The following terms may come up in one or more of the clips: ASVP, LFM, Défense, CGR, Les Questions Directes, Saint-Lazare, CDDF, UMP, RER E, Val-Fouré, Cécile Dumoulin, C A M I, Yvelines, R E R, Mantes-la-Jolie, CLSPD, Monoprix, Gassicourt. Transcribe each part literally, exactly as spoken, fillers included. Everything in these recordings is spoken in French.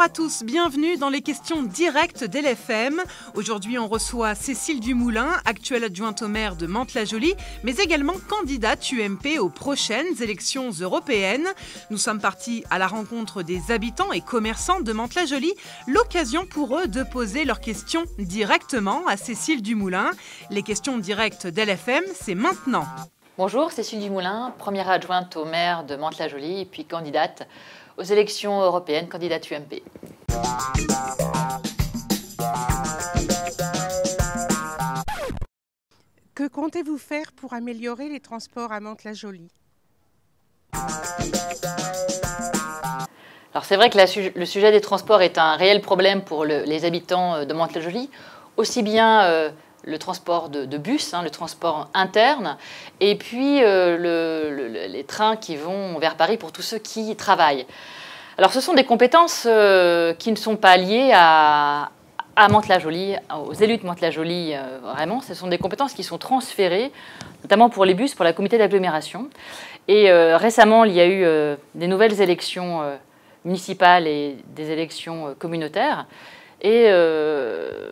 Bonjour à tous, bienvenue dans les questions directes d'L F M. Aujourd'hui, on reçoit Cécile Dumoulin, actuelle adjointe au maire de Mantes-la-Jolie, mais également candidate U M P aux prochaines élections européennes. Nous sommes partis à la rencontre des habitants et commerçants de Mantes-la-Jolie, l'occasion pour eux de poser leurs questions directement à Cécile Dumoulin. Les questions directes d'L F M, c'est maintenant. Bonjour, Cécile Dumoulin, première adjointe au maire de Mantes-la-Jolie et puis candidate aux élections européennes, candidate U M P. Que comptez-vous faire pour améliorer les transports à Mantes-la-Jolie? Alors c'est vrai que la, le sujet des transports est un réel problème pour le, les habitants de Mantes-la-Jolie, aussi bien euh, le transport de, de bus, hein, le transport interne, et puis euh, le, le, les trains qui vont vers Paris pour tous ceux qui y travaillent. Alors ce sont des compétences euh, qui ne sont pas liées à, à Mantes-la-Jolie, aux élus de Mantes-la-Jolie, euh, vraiment. Ce sont des compétences qui sont transférées, notamment pour les bus, pour la comité d'agglomération. Et euh, récemment, il y a eu euh, des nouvelles élections euh, municipales et des élections euh, communautaires. Et euh,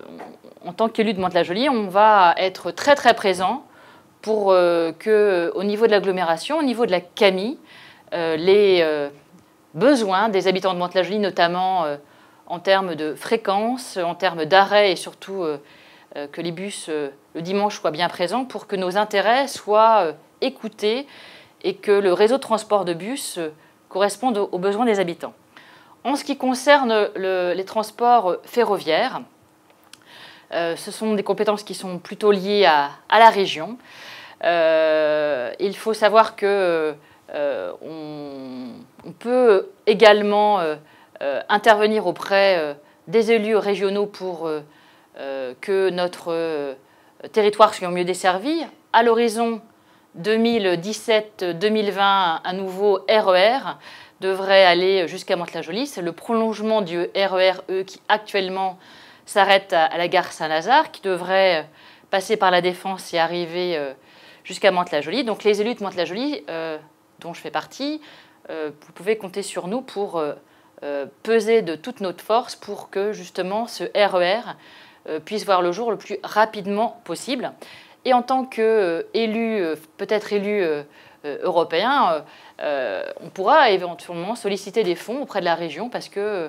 en tant qu'élu de Mantes-la-Jolie, on va être très très présent pour euh, que, au niveau de l'agglomération, au niveau de la C A M I, euh, les euh, besoins des habitants de Mantes-la-Jolie, notamment euh, en termes de fréquence, en termes d'arrêt et surtout euh, euh, que les bus euh, le dimanche soient bien présents pour que nos intérêts soient euh, écoutés et que le réseau de transport de bus euh, corresponde aux besoins des habitants. En ce qui concerne le, les transports ferroviaires, euh, ce sont des compétences qui sont plutôt liées à, à la région. Euh, il faut savoir que euh, on, on peut également euh, euh, intervenir auprès euh, des élus régionaux pour euh, euh, que notre euh, territoire soit mieux desservi. À l'horizon deux mille dix-sept deux mille vingt, un nouveau R E R devrait aller jusqu'à Mantes-la-Jolie. C'est le prolongement du R E R E qui actuellement s'arrête à la gare Saint-Lazare, qui devrait passer par la Défense et arriver jusqu'à Mantes-la-Jolie. Donc les élus de Mantes-la-Jolie, euh, dont je fais partie, euh, vous pouvez compter sur nous pour euh, peser de toute notre force pour que justement ce R E R euh, puisse voir le jour le plus rapidement possible. Et en tant qu'élu, euh, peut-être élu euh, euh, européen, euh, on pourra éventuellement solliciter des fonds auprès de la région parce que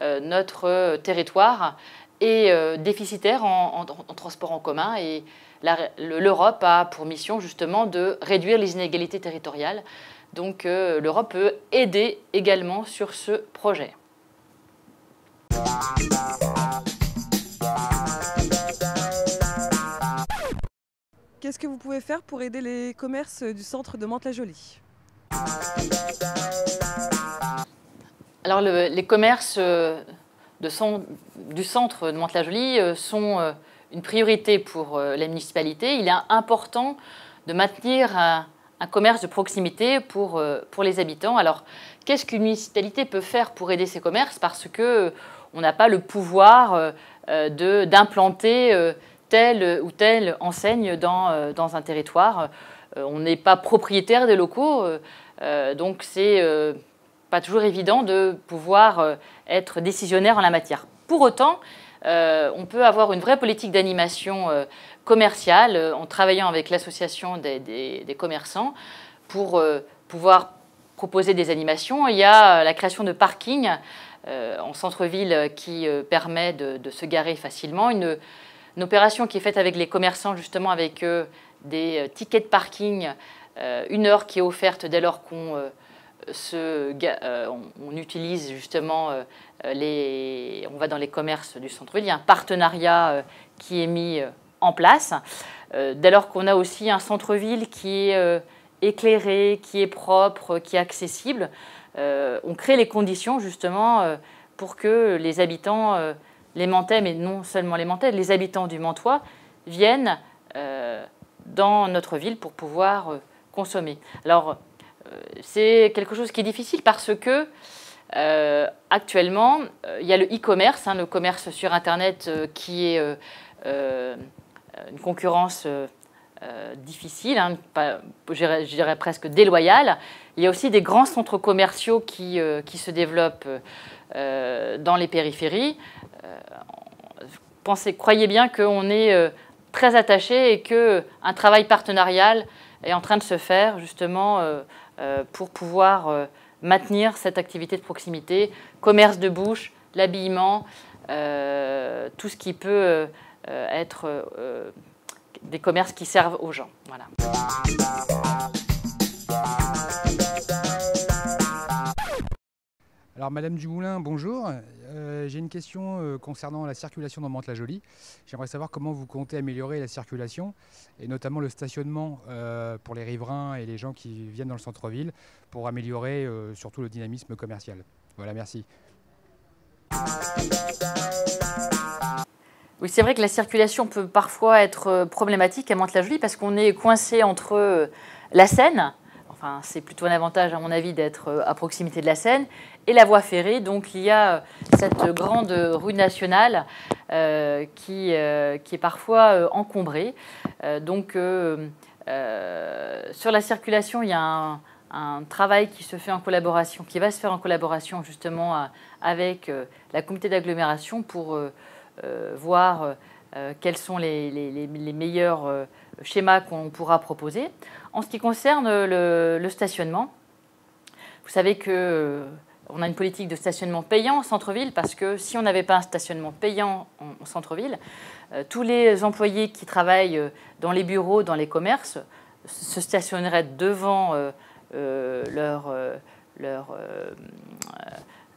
euh, notre territoire est euh, déficitaire en, en, en transport en commun et l'Europe a pour mission justement de réduire les inégalités territoriales. Donc euh, l'Europe peut aider également sur ce projet. Qu'est-ce que vous pouvez faire pour aider les commerces du centre de Mantes-la-Jolie? Alors le, les commerces de son, du centre de Mantes-la-Jolie sont une priorité pour la municipalité. Il est important de maintenir un, un commerce de proximité pour, pour les habitants. Alors qu'est-ce qu'une municipalité peut faire pour aider ces commerces? Parce qu'on n'a pas le pouvoir d'implanter telle ou telle enseigne dans, dans un territoire. Euh, on n'est pas propriétaire des locaux, euh, donc c'est euh, pas toujours évident de pouvoir euh, être décisionnaire en la matière. Pour autant, euh, on peut avoir une vraie politique d'animation euh, commerciale euh, en travaillant avec l'association des, des, des commerçants pour euh, pouvoir proposer des animations. Il y a la création de parkings euh, en centre-ville qui euh, permet de, de se garer facilement. Une, Une opération qui est faite avec les commerçants, justement avec eux, des tickets de parking, euh, une heure qui est offerte dès lors qu'on euh, se, euh, on, on utilise justement euh, les, on va dans les commerces du centre-ville. Il y a un partenariat euh, qui est mis euh, en place. Euh, dès lors qu'on a aussi un centre-ville qui est euh, éclairé, qui est propre, qui est accessible, euh, on crée les conditions justement euh, pour que les habitants euh, les Mantais, mais non seulement les Mantais, les habitants du Mantois viennent euh, dans notre ville pour pouvoir euh, consommer. Alors, euh, c'est quelque chose qui est difficile parce que, euh, actuellement, euh, il y a le e-commerce, hein, le commerce sur Internet euh, qui est euh, euh, une concurrence euh, euh, difficile, hein, je dirais presque déloyale. Il y a aussi des grands centres commerciaux qui, euh, qui se développent euh, dans les périphéries. Euh, pensez, croyez bien qu'on est euh, très attaché et qu'un travail partenarial est en train de se faire justement euh, euh, pour pouvoir euh, maintenir cette activité de proximité, commerce de bouche, l'habillement, euh, tout ce qui peut euh, être euh, des commerces qui servent aux gens. Voilà. Alors Madame Dumoulin, bonjour. Euh, j'ai une question euh, concernant la circulation dans Mantes-la-Jolie. J'aimerais savoir comment vous comptez améliorer la circulation et notamment le stationnement euh, pour les riverains et les gens qui viennent dans le centre-ville pour améliorer euh, surtout le dynamisme commercial. Voilà, merci. Oui, c'est vrai que la circulation peut parfois être problématique à Mantes-la-Jolie parce qu'on est coincé entre la Seine, enfin c'est plutôt un avantage à mon avis d'être à proximité de la Seine, et la voie ferrée. Donc il y a cette grande rue nationale euh, qui, euh, qui est parfois euh, encombrée. Euh, donc euh, euh, sur la circulation, il y a un, un travail qui se fait en collaboration, qui va se faire en collaboration justement à, avec euh, la communauté d'agglomération pour euh, Euh, voir euh, quels sont les, les, les, les meilleurs euh, schémas qu'on pourra proposer. En ce qui concerne le, le stationnement, vous savez qu'on euh, a une politique de stationnement payant en centre-ville parce que si on n'avait pas un stationnement payant en, en centre-ville, euh, tous les employés qui travaillent dans les bureaux, dans les commerces, se stationneraient devant euh, euh, leur... Euh, leur euh,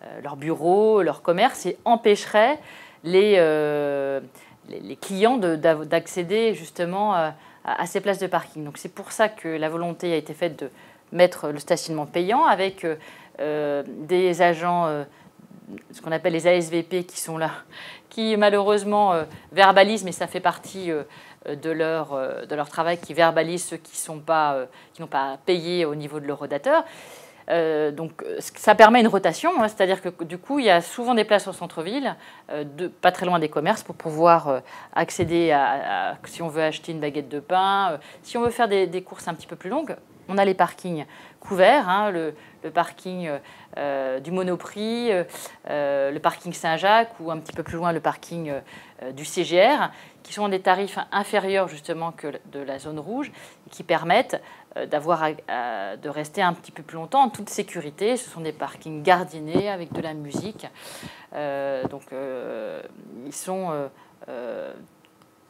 euh, leur bureau, leur commerce, et empêcherait les, euh, les, les clients d'accéder justement à, à ces places de parking. Donc c'est pour ça que la volonté a été faite de mettre le stationnement payant avec euh, des agents, euh, ce qu'on appelle les A S V P, qui sont là, qui malheureusement euh, verbalisent, mais ça fait partie euh, de, leur, euh, de leur travail, qui verbalisent ceux qui n'ont pas, euh, pas payé au niveau de leur rodateur. Euh, donc ça permet une rotation, hein, c'est-à-dire que du coup il y a souvent des places au centre-ville, euh, pas très loin des commerces, pour pouvoir euh, accéder à, à, si on veut acheter une baguette de pain, euh, si on veut faire des, des courses un petit peu plus longues, on a les parkings couverts, hein, le, le parking euh, du Monoprix, euh, le parking Saint-Jacques ou un petit peu plus loin le parking euh, du C G R, qui sont des tarifs inférieurs justement que de la zone rouge, qui permettent d'avoir de rester un petit peu plus longtemps en toute sécurité. Ce sont des parkings gardiennés avec de la musique. Euh, donc, euh, ils sont, euh, euh,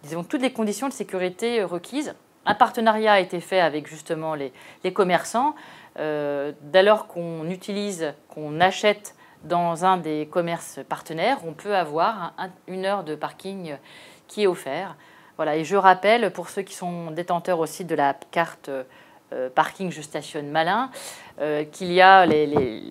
ils ont toutes les conditions de sécurité requises. Un partenariat a été fait avec justement les, les commerçants. Euh, dès lors qu'on utilise, qu'on achète dans un des commerces partenaires, on peut avoir un, une heure de parking qui est offerte. Voilà, et je rappelle, pour ceux qui sont détenteurs aussi de la carte euh, parking je stationne malin, euh, qu'il y a les, les,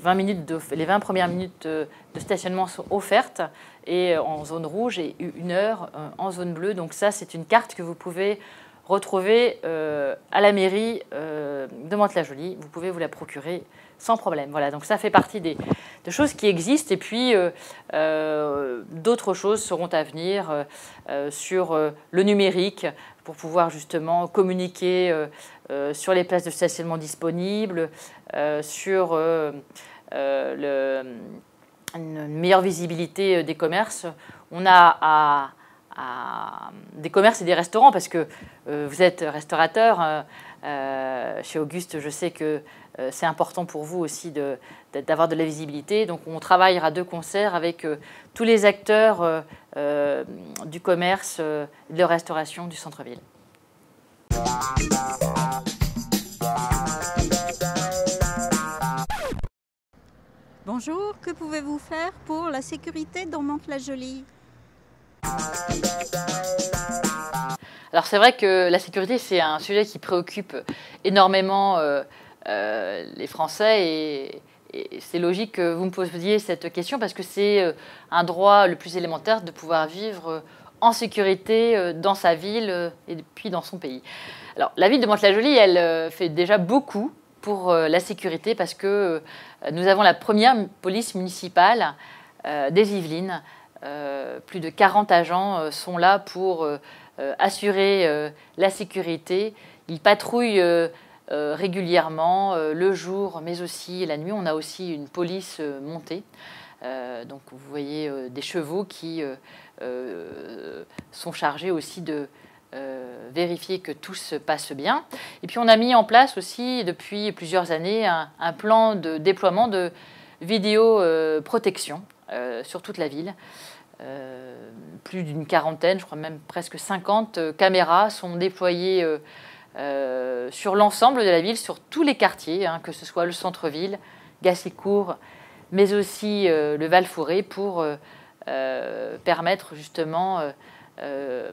vingt minutes de, les vingt premières minutes de, de stationnement sont offertes et en zone rouge et une heure euh, en zone bleue. Donc ça, c'est une carte que vous pouvez retrouver euh, à la mairie euh, de Mantes-la-Jolie. Vous pouvez vous la procurer sans problème. Voilà, donc ça fait partie des, des choses qui existent. Et puis, euh, euh, d'autres choses seront à venir euh, sur euh, le numérique pour pouvoir justement communiquer euh, euh, sur les places de stationnement disponibles, euh, sur euh, euh, le, une meilleure visibilité des commerces. On a à... à des commerces et des restaurants, parce que euh, vous êtes restaurateur. Euh, euh, chez Auguste, je sais que euh, c'est important pour vous aussi d'avoir de, de la visibilité. Donc on travaillera de concert avec euh, tous les acteurs euh, euh, du commerce, euh, de la restauration du centre-ville. Bonjour, que pouvez-vous faire pour la sécurité dans Mantes-la-Jolie ? Alors c'est vrai que la sécurité, c'est un sujet qui préoccupe énormément euh, euh, les Français et, et c'est logique que vous me posiez cette question parce que c'est un droit le plus élémentaire de pouvoir vivre en sécurité dans sa ville et puis dans son pays. Alors la ville de Mantes-la-Jolie, elle fait déjà beaucoup pour la sécurité parce que nous avons la première police municipale euh, des Yvelines. Euh, plus de quarante agents euh, sont là pour euh, euh, assurer euh, la sécurité. Ils patrouillent euh, euh, régulièrement, euh, le jour, mais aussi la nuit. On a aussi une police euh, montée. Euh, donc vous voyez euh, des chevaux qui euh, euh, sont chargés aussi de euh, vérifier que tout se passe bien. Et puis on a mis en place aussi depuis plusieurs années un, un plan de déploiement de vidéo euh, protection euh, sur toute la ville. Euh, plus d'une quarantaine, je crois même presque cinquante euh, caméras sont déployées euh, euh, sur l'ensemble de la ville, sur tous les quartiers, hein, que ce soit le centre-ville, Gassicourt, mais aussi euh, le Val-Fouré, pour euh, euh, permettre justement euh, euh,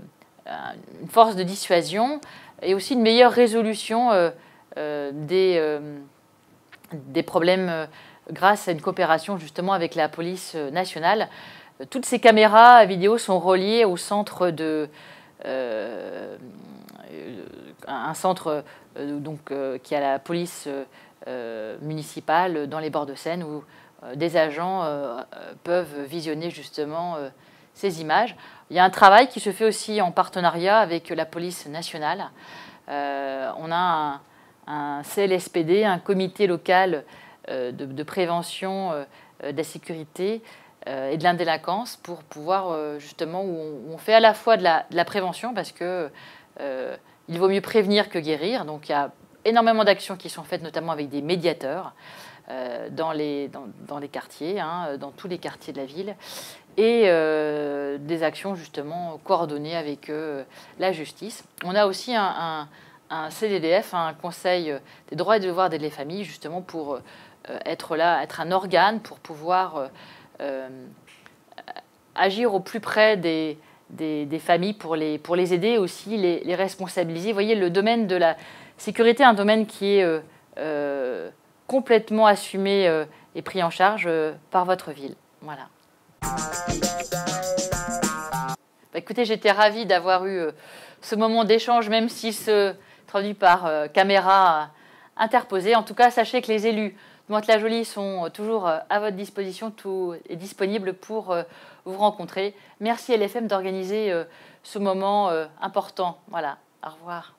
une force de dissuasion et aussi une meilleure résolution euh, euh, des, euh, des problèmes euh, grâce à une coopération justement avec la police nationale. Toutes ces caméras vidéo sont reliées au centre de euh, un centre euh, donc euh, qui a la police euh, municipale dans les bords de Seine, où des agents euh, peuvent visionner justement euh, ces images. Il y a un travail qui se fait aussi en partenariat avec la police nationale. Euh, on a un, un C L S P D, un comité local euh, de, de prévention euh, de la sécurité euh, et de l'indélinquance, pour pouvoir euh, justement, où on, où on fait à la fois de la, de la prévention, parce que euh, il vaut mieux prévenir que guérir. Donc il y a énormément d'actions qui sont faites, notamment avec des médiateurs, Euh, dans, les, dans, dans les quartiers, hein, dans tous les quartiers de la ville, et euh, des actions justement coordonnées avec euh, la justice. On a aussi un, un, un C D D F, un Conseil des droits et des devoirs des familles, justement pour euh, être là, être un organe pour pouvoir euh, euh, agir au plus près des, des, des familles, pour les, pour les aider aussi, les, les responsabiliser. Vous voyez, le domaine de la sécurité, un domaine qui est Euh, euh, complètement assumé euh, et pris en charge euh, par votre ville. Voilà. Bah, écoutez, j'étais ravie d'avoir eu euh, ce moment d'échange, même s'il se traduit par euh, caméra interposée. En tout cas, sachez que les élus de Mantes-la-Jolie sont toujours euh, à votre disposition, tout est disponible pour euh, vous rencontrer. Merci L F M d'organiser euh, ce moment euh, important. Voilà, au revoir.